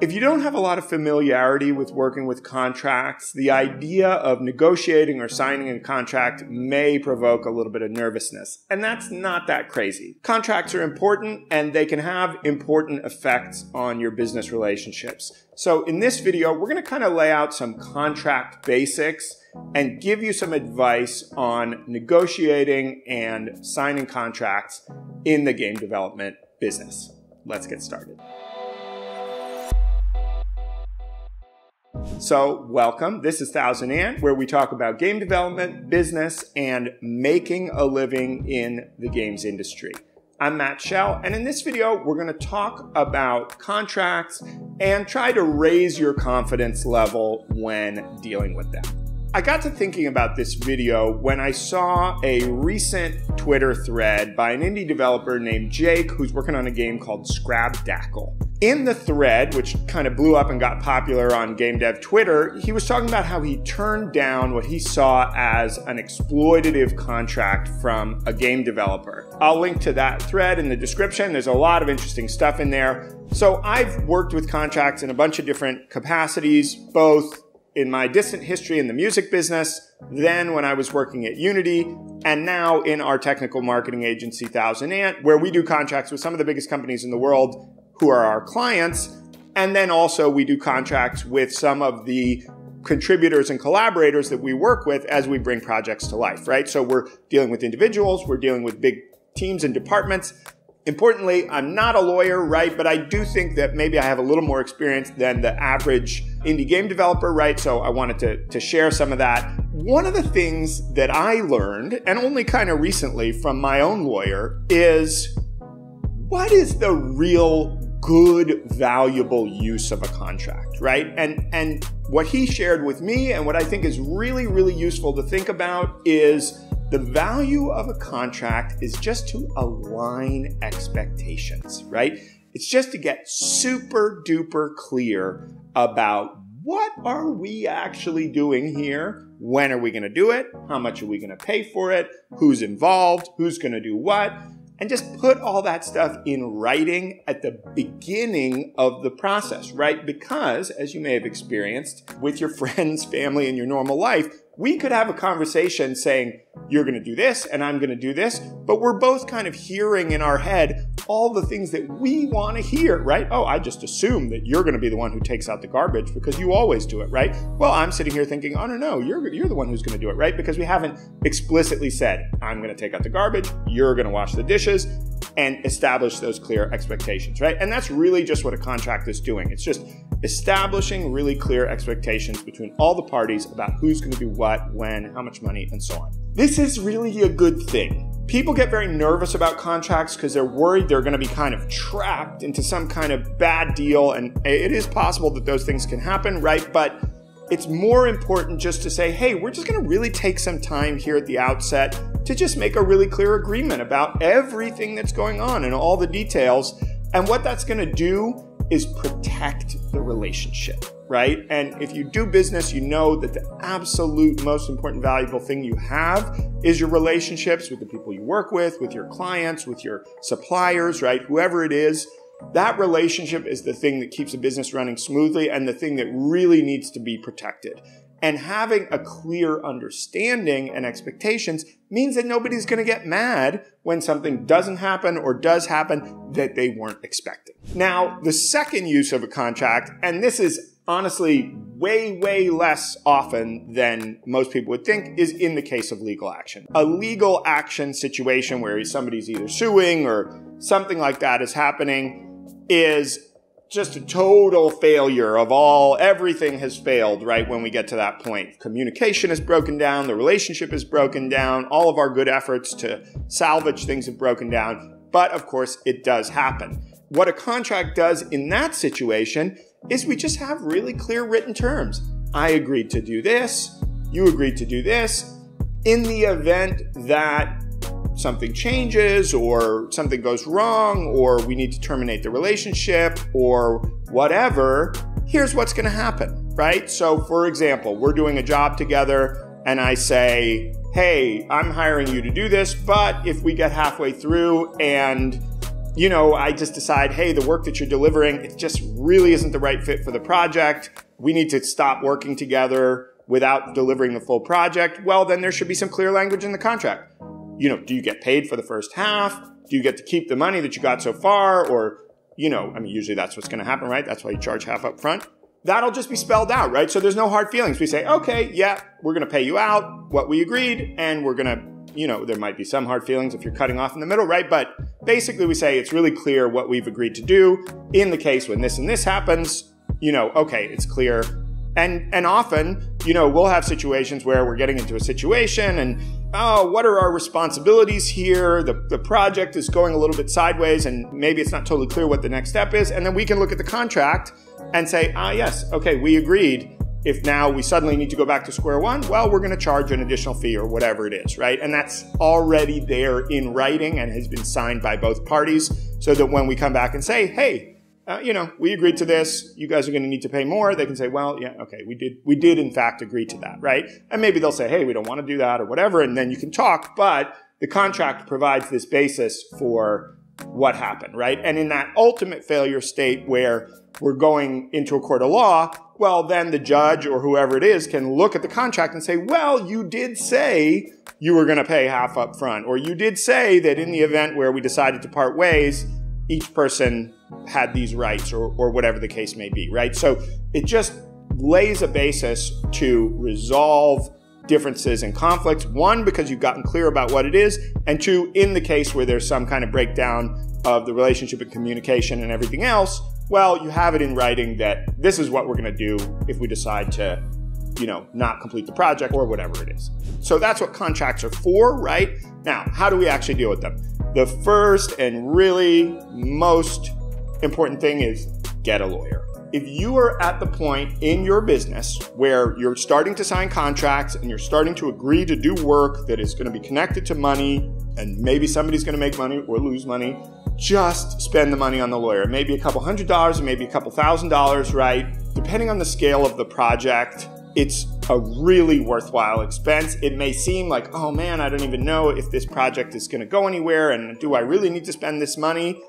If you don't have a lot of familiarity with working with contracts, the idea of negotiating or signing a contract may provoke a little bit of nervousness, and that's not that crazy. Contracts are important, and they can have important effects on your business relationships. So in this video, we're going to kind of lay out some contract basics and give you some advice on negotiating and signing contracts in the game development business. Let's get started. So welcome, this is Thousand Ant, where we talk about game development, business, and making a living in the games industry. I'm Matt Shell, and in this video, we're going to talk about contracts and try to raise your confidence level when dealing with them. I got to thinking about this video when I saw a recent Twitter thread by an indie developer named Jake, who's working on a game called Scrabdackle. In the thread, which kind of blew up and got popular on Game Dev Twitter, he was talking about how he turned down what he saw as an exploitative contract from a game developer. I'll link to that thread in the description. There's a lot of interesting stuff in there. So I've worked with contracts in a bunch of different capacities, both in my distant history in the music business, then when I was working at Unity, and now in our technical marketing agency, Thousand Ant, where we do contracts with some of the biggest companies in the world who are our clients. And then also we do contracts with some of the contributors and collaborators that we work with as we bring projects to life, right? So we're dealing with individuals, we're dealing with big teams and departments. Importantly, I'm not a lawyer, right? But I do think that maybe I have a little more experience than the average indie game developer, right? So I wanted to share some of that. One of the things that I learned, and only kind of recently from my own lawyer, is what is the real good, valuable use of a contract, right? And what he shared with me and what I think is really, really useful to think about is the value of a contract is just to align expectations, right? It's just to get super duper clear about what are we actually doing here? When are we gonna do it? How much are we gonna pay for it? Who's involved? Who's gonna do what? And just put all that stuff in writing at the beginning of the process, right? Because, as you may have experienced with your friends, family, and your normal life, we could have a conversation saying, you're gonna do this and I'm gonna do this, but we're both kind of hearing in our head all the things that we wanna hear, right? Oh, I just assume that you're gonna be the one who takes out the garbage because you always do it, right? Well, I'm sitting here thinking, oh, no, you're the one who's gonna do it, right? Because we haven't explicitly said, I'm gonna take out the garbage, you're gonna wash the dishes, and establish those clear expectations, right? And that's really just what a contract is doing. It's just establishing really clear expectations between all the parties about who's gonna do what, when, how much money, and so on. This is really a good thing. People get very nervous about contracts because they're worried they're gonna be kind of trapped into some kind of bad deal, and it is possible that those things can happen, right? But it's more important just to say, hey, we're just gonna really take some time here at the outset to just make a really clear agreement about everything that's going on and all the details. And what that's gonna do is protect the relationship, right? And if you do business, you know that the absolute most important valuable thing you have is your relationships with the people you work with your clients, with your suppliers, right? Whoever it is, that relationship is the thing that keeps a business running smoothly and the thing that really needs to be protected. And having a clear understanding and expectations means that nobody's gonna get mad when something doesn't happen or does happen that they weren't expecting. Now, the second use of a contract, and this is honestly way, way less often than most people would think, is in the case of legal action. A legal action situation where somebody's either suing or something like that is happening is just a total failure of all, everything has failed, right, when we get to that point. Communication is broken down, the relationship is broken down, all of our good efforts to salvage things have broken down, but of course it does happen. What a contract does in that situation is we just have really clear written terms. I agreed to do this, you agreed to do this. In the event that something changes or something goes wrong or we need to terminate the relationship or whatever, here's what's gonna happen, right? So for example, we're doing a job together and I say, hey, I'm hiring you to do this, but if we get halfway through and you know, I just decide, hey, the work that you're delivering, it just really isn't the right fit for the project. We need to stop working together without delivering the full project. Well, then there should be some clear language in the contract. You know, do you get paid for the first half? Do you get to keep the money that you got so far? Or, you know, I mean, usually that's what's gonna happen, right? That's why you charge half up front. That'll just be spelled out, right? So there's no hard feelings. We say, okay, yeah, we're gonna pay you out what we agreed, and we're gonna, you know, there might be some hard feelings if you're cutting off in the middle, right? But basically we say it's really clear what we've agreed to do. In the case when this and this happens, you know, okay, it's clear. And often, you know, we'll have situations where we're getting into a situation and, oh, what are our responsibilities here? The project is going a little bit sideways and maybe it's not totally clear what the next step is. And then we can look at the contract and say, ah, yes, okay, we agreed. If now we suddenly need to go back to square one, well, we're going to charge an additional fee or whatever it is, right? And that's already there in writing and has been signed by both parties so that when we come back and say, hey, you know, we agreed to this, you guys are going to need to pay more, they can say, well, yeah, okay, we did in fact agree to that, right? And maybe they'll say, hey, we don't want to do that or whatever, and then you can talk, but the contract provides this basis for what happened, right? And in that ultimate failure state where we're going into a court of law, well, then the judge or whoever it is can look at the contract and say, well, you did say you were going to pay half up front, or you did say that in the event where we decided to part ways, each person had these rights, or whatever the case may be, right? So it just lays a basis to resolve differences and conflicts. One, because you've gotten clear about what it is, and two, in the case where there's some kind of breakdown of the relationship and communication and everything else, well, you have it in writing that this is what we're going to do if we decide to, you know, not complete the project or whatever it is. So that's what contracts are for, right? Now, how do we actually deal with them? The first and really most important thing is get a lawyer. If you are at the point in your business where you're starting to sign contracts and you're starting to agree to do work that is going to be connected to money, and maybe somebody's going to make money or lose money, just spend the money on the lawyer. Maybe a couple $100s, maybe a couple $1,000, right? Depending on the scale of the project, it's a really worthwhile expense. It may seem like, oh man, I don't even know if this project is going to go anywhere, and do I really need to spend this money?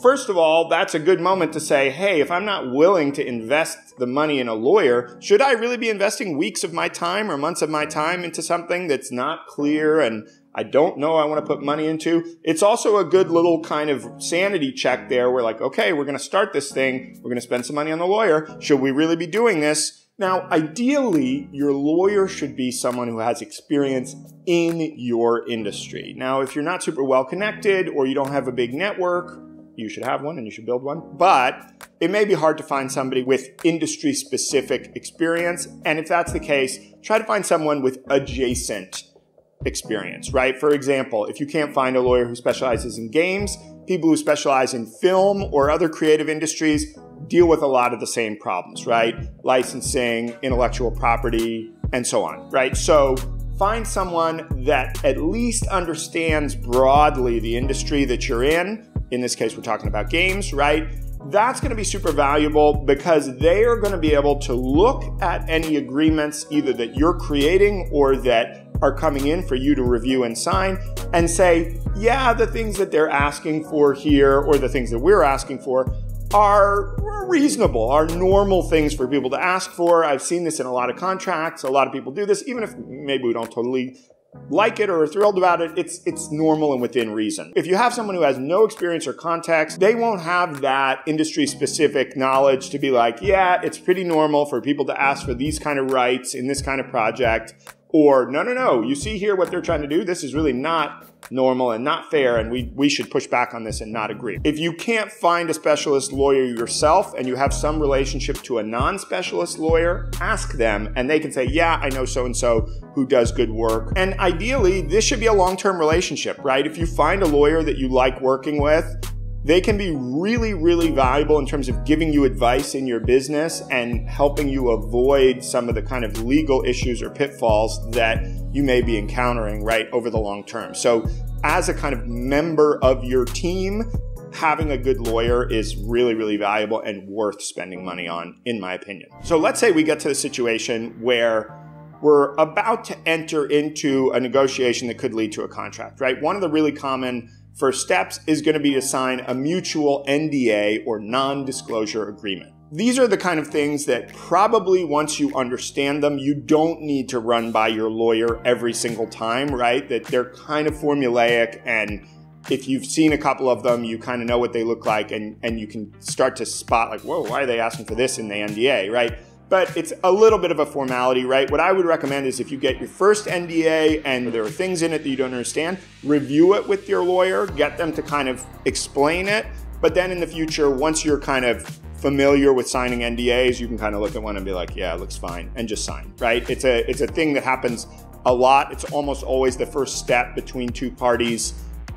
First of all, that's a good moment to say, hey, if I'm not willing to invest the money in a lawyer, should I really be investing weeks of my time or months of my time into something that's not clear and I don't know I want to put money into? It's also a good little kind of sanity check there. We're like, okay, we're going to start this thing. We're going to spend some money on the lawyer. Should we really be doing this? Now, ideally, your lawyer should be someone who has experience in your industry. Now, if you're not super well connected or you don't have a big network, you should have one and you should build one. But it may be hard to find somebody with industry-specific experience. And if that's the case, try to find someone with adjacent experience, right? For example, if you can't find a lawyer who specializes in games, people who specialize in film or other creative industries deal with a lot of the same problems, right? Licensing, intellectual property, and so on, right? So find someone that at least understands broadly the industry that you're in. In this case, we're talking about games, right? That's going to be super valuable because they are going to be able to look at any agreements either that you're creating or that are coming in for you to review and sign and say, yeah, the things that they're asking for here or the things that we're asking for are reasonable, are normal things for people to ask for. I've seen this in a lot of contracts. A lot of people do this, even if maybe we don't totally like it or are thrilled about it, it's normal and within reason. If you have someone who has no experience or context, they won't have that industry-specific knowledge to be like, yeah, it's pretty normal for people to ask for these kind of rights in this kind of project, or no, no, no, you see here what they're trying to do? This is really not normal and not fair, and we should push back on this and not agree. If you can't find a specialist lawyer yourself and you have some relationship to a non-specialist lawyer, ask them and they can say, yeah, I know so-and-so who does good work. And ideally, this should be a long-term relationship, right? If you find a lawyer that you like working with, they can be really, really valuable in terms of giving you advice in your business and helping you avoid some of the kind of legal issues or pitfalls that you may be encountering, right, over the long term. So as a kind of member of your team, having a good lawyer is really, really valuable and worth spending money on, in my opinion. So let's say we get to the situation where we're about to enter into a negotiation that could lead to a contract, right? One of the really common First steps is going to be to sign a mutual NDA or non-disclosure agreement. These are the kind of things that probably once you understand them, you don't need to run by your lawyer every single time, right? That they're kind of formulaic, and if you've seen a couple of them, you kind of know what they look like, and you can start to spot like, whoa, why are they asking for this in the NDA, right? But it's a little bit of a formality, right? What I would recommend is if you get your first NDA and there are things in it that you don't understand, review it with your lawyer, get them to kind of explain it. But then in the future, once you're kind of familiar with signing NDAs, you can kind of look at one and be like, yeah, it looks fine, and just sign, right? It's a thing that happens a lot. It's almost always the first step between two parties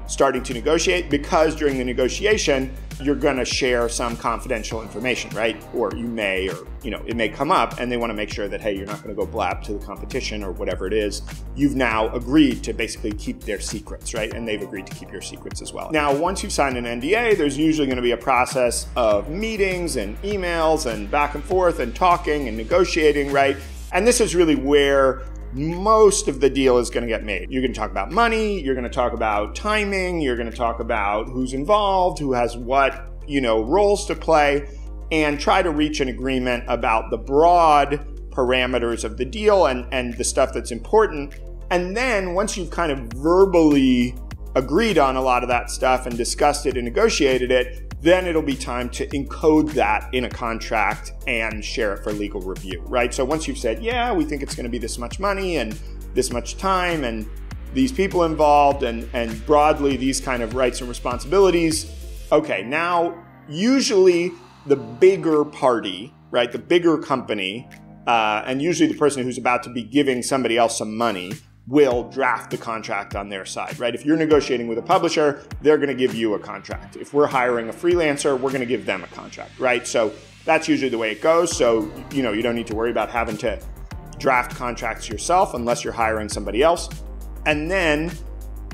starting to negotiate, because during the negotiation, you're gonna share some confidential information, right? Or you may, or you know, it may come up, and they wanna make sure that, hey, you're not gonna go blab to the competition or whatever it is. You've now agreed to basically keep their secrets, right? And they've agreed to keep your secrets as well. Now, once you've signed an NDA, there's usually gonna be a process of meetings and emails and back and forth and talking and negotiating, right? And this is really where most of the deal is going to get made. You're going to talk about money, you're going to talk about timing, you're going to talk about who's involved, who has what, you know, roles to play, and try to reach an agreement about the broad parameters of the deal and the stuff that's important. And then once you've kind of verbally agreed on a lot of that stuff and discussed it and negotiated it, then it'll be time to encode that in a contract and share it for legal review, right? So once you've said, yeah, we think it's gonna be this much money and this much time and these people involved and broadly these kind of rights and responsibilities, okay, now usually the bigger party, right, the bigger company, and usually the person who's about to be giving somebody else some money will draft the contract on their side, right? If you're negotiating with a publisher, they're gonna give you a contract. If we're hiring a freelancer, we're gonna give them a contract, right? So that's usually the way it goes. So, you know, you don't need to worry about having to draft contracts yourself unless you're hiring somebody else. And then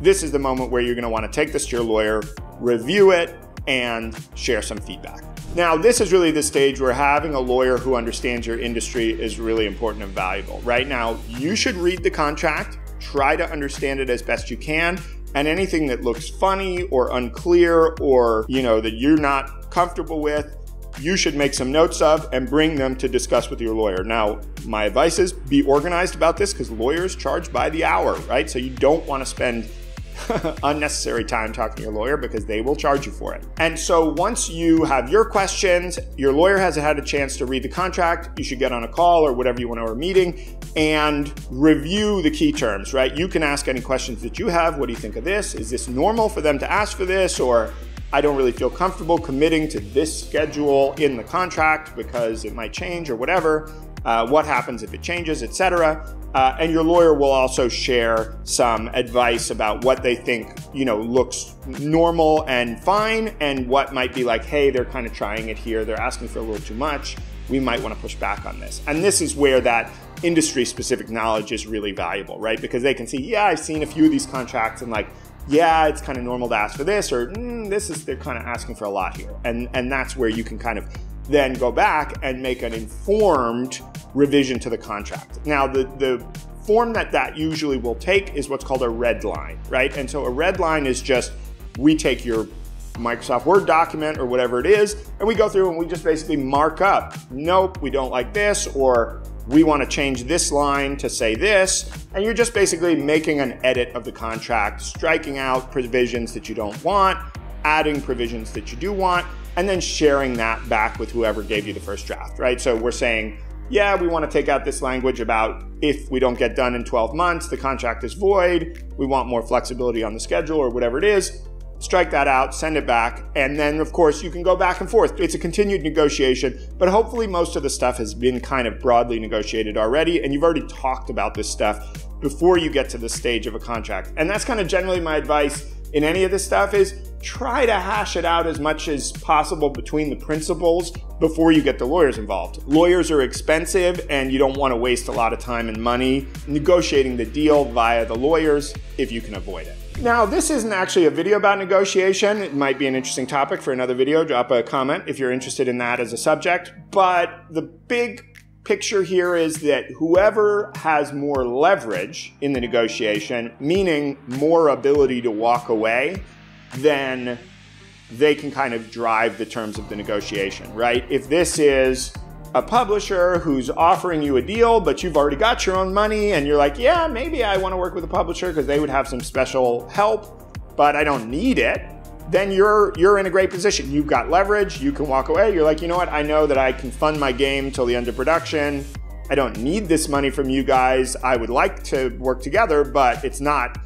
this is the moment where you're gonna wanna take this to your lawyer, review it, and share some feedback. Now, this is really the stage where having a lawyer who understands your industry is really important and valuable. Right now, you should read the contract, try to understand it as best you can, and anything that looks funny or unclear or, you know, that you're not comfortable with, you should make some notes of and bring them to discuss with your lawyer. Now, my advice is be organized about this because lawyers charge by the hour, right? So you don't want to spend unnecessary time talking to your lawyer because they will charge you for it. And so once you have your questions, your lawyer has had a chance to read the contract, you should get on a call or whatever you want or a meeting and review the key terms, right? You can ask any questions that you have. What do you think of this? Is this normal for them to ask for this? Or I don't really feel comfortable committing to this schedule in the contract because it might change or whatever. What happens if it changes, etc. And your lawyer will also share some advice about what they think, you know, looks normal and fine, and what might be like, hey, they're kind of trying it here, they're asking for a little too much, we might want to push back on this. And this is where that industry-specific knowledge is really valuable, right? Because they can see, yeah, I've seen a few of these contracts and like, yeah, it's kind of normal to ask for this, or this is, they're kind of asking for a lot here. And that's where you can kind of then go back and make an informed revision to the contract. Now, the form that usually will take is what's called a red line, right? And so a red line is just, we take your Microsoft Word document or whatever it is, and we go through and we just basically mark up, nope, we don't like this, or we want to change this line to say this, and you're just basically making an edit of the contract, striking out provisions that you don't want, adding provisions that you do want, and then sharing that back with whoever gave you the first draft, right? So we're saying, yeah, we want to take out this language about if we don't get done in 12 months, the contract is void, we want more flexibility on the schedule or whatever it is, strike that out, send it back, and then of course you can go back and forth. It's a continued negotiation, but hopefully most of the stuff has been kind of broadly negotiated already, and you've already talked about this stuff before you get to the stage of a contract. And that's kind of generally my advice in any of this stuff is, try to hash it out as much as possible between the principals before you get the lawyers involved. Lawyers are expensive and you don't want to waste a lot of time and money negotiating the deal via the lawyers if you can avoid it. Now, this isn't actually a video about negotiation. It might be an interesting topic for another video. Drop a comment if you're interested in that as a subject. But the big picture here is that whoever has more leverage in the negotiation, meaning more ability to walk away, then they can kind of drive the terms of the negotiation, right? If this is a publisher who's offering you a deal, but you've already got your own money, and you're like, yeah, maybe I want to work with a publisher because they would have some special help, but I don't need it, then you're in a great position. You've got leverage, you can walk away. You're like, you know what? I know that I can fund my game till the end of production. I don't need this money from you guys. I would like to work together, but it's not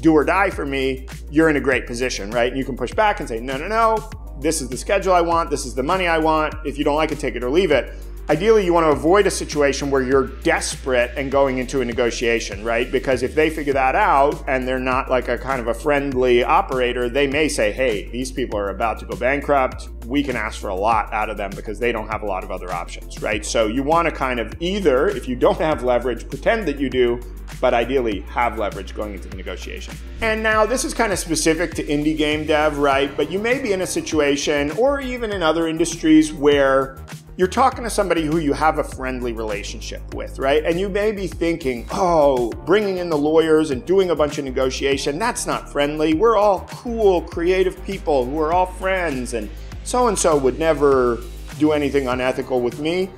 do or die for me. You're in a great position, right? And you can push back and say, no, no, no. This is the schedule I want. This is the money I want. If you don't like it, take it or leave it. Ideally, you want to avoid a situation where you're desperate and going into a negotiation, right? Because if they figure that out and they're not like a kind of a friendly operator, they may say, hey, these people are about to go bankrupt. We can ask for a lot out of them because they don't have a lot of other options, right? So you want to kind of either, if you don't have leverage, pretend that you do, but ideally have leverage going into the negotiation. And now this is kind of specific to indie game dev, right? But you may be in a situation or even in other industries where you're talking to somebody who you have a friendly relationship with, right? And you may be thinking, oh, bringing in the lawyers and doing a bunch of negotiation, that's not friendly. We're all cool, creative people who are all friends, and so would never do anything unethical with me.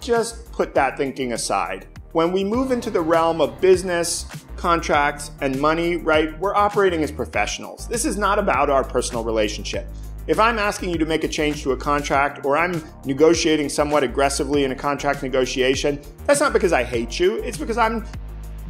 Just put that thinking aside. When we move into the realm of business, contracts, and money, right, we're operating as professionals. This is not about our personal relationship. If I'm asking you to make a change to a contract, or I'm negotiating somewhat aggressively in a contract negotiation, that's not because I hate you. It's because I'm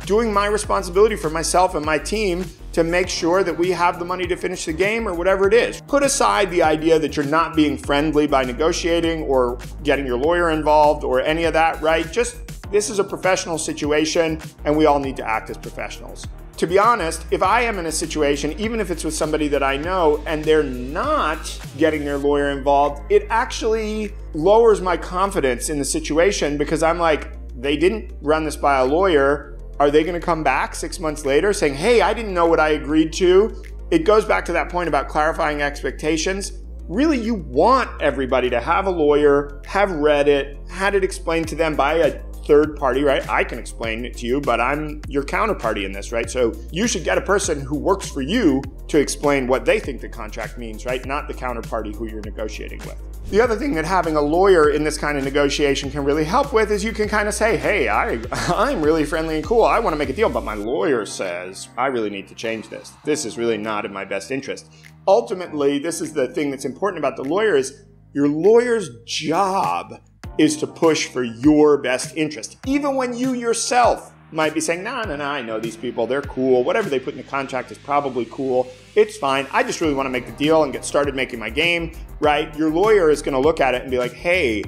doing my responsibility for myself and my team to make sure that we have the money to finish the game or whatever it is. Put aside the idea that you're not being friendly by negotiating or getting your lawyer involved or any of that, right? Just, this is a professional situation and we all need to act as professionals. To be honest, if I am in a situation, even if it's with somebody that I know and they're not getting their lawyer involved, it actually lowers my confidence in the situation because I'm like, they didn't run this by a lawyer. Are they gonna come back 6 months later saying, hey, I didn't know what I agreed to? It goes back to that point about clarifying expectations. Really, you want everybody to have a lawyer, have read it, had it explained to them by a third party, right? I can explain it to you, but I'm your counterparty in this, right? So you should get a person who works for you to explain what they think the contract means, right? Not the counterparty who you're negotiating with. The other thing that having a lawyer in this kind of negotiation can really help with is you can kind of say, hey, I'm really friendly and cool. I want to make a deal, but my lawyer says I really need to change this. This is really not in my best interest. Ultimately, this is the thing that's important about the lawyer is your lawyer's job is to push for your best interest. Even when you yourself might be saying, no, no, no, I know these people, they're cool. Whatever they put in the contract is probably cool. It's fine. I just really want to make the deal and get started making my game, right? Your lawyer is going to look at it and be like, hey,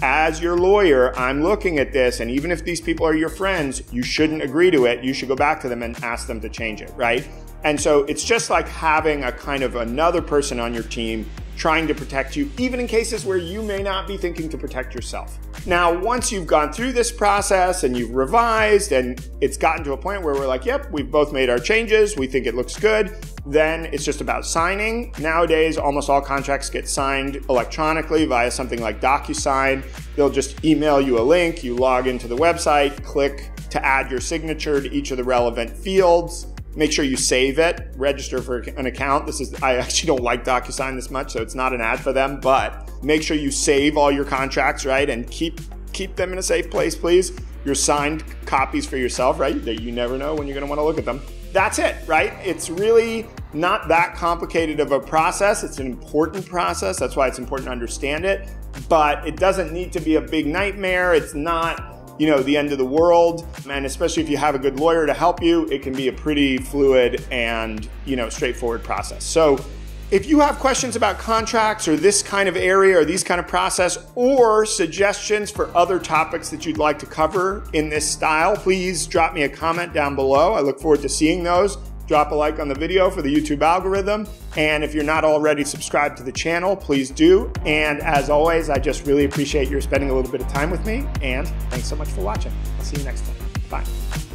as your lawyer, I'm looking at this, and even if these people are your friends, you shouldn't agree to it. You should go back to them and ask them to change it, right? And so it's just like having a kind of another person on your team trying to protect you, even in cases where you may not be thinking to protect yourself. Now, once you've gone through this process and you've revised and it's gotten to a point where we're like, yep, we've both made our changes, we think it looks good, then it's just about signing. Nowadays, almost all contracts get signed electronically via something like DocuSign. They'll just email you a link, you log into the website, click to add your signature to each of the relevant fields. Make sure you save it, register for an account. I actually don't like DocuSign this much, so it's not an ad for them, but make sure you save all your contracts, right? And keep them in a safe place, please. Your signed copies for yourself, right? That you never know when you're gonna wanna look at them. That's it, right? It's really not that complicated of a process. It's an important process. That's why it's important to understand it, but it doesn't need to be a big nightmare. It's not, you know, the end of the world. And especially if you have a good lawyer to help you, it can be a pretty fluid and, you know, straightforward process. So if you have questions about contracts or this kind of area or these kind of process or suggestions for other topics that you'd like to cover in this style, please drop me a comment down below. I look forward to seeing those. Drop a like on the video for the YouTube algorithm. And if you're not already subscribed to the channel, please do. And as always, I just really appreciate your spending a little bit of time with me. And thanks so much for watching. I'll see you next time. Bye.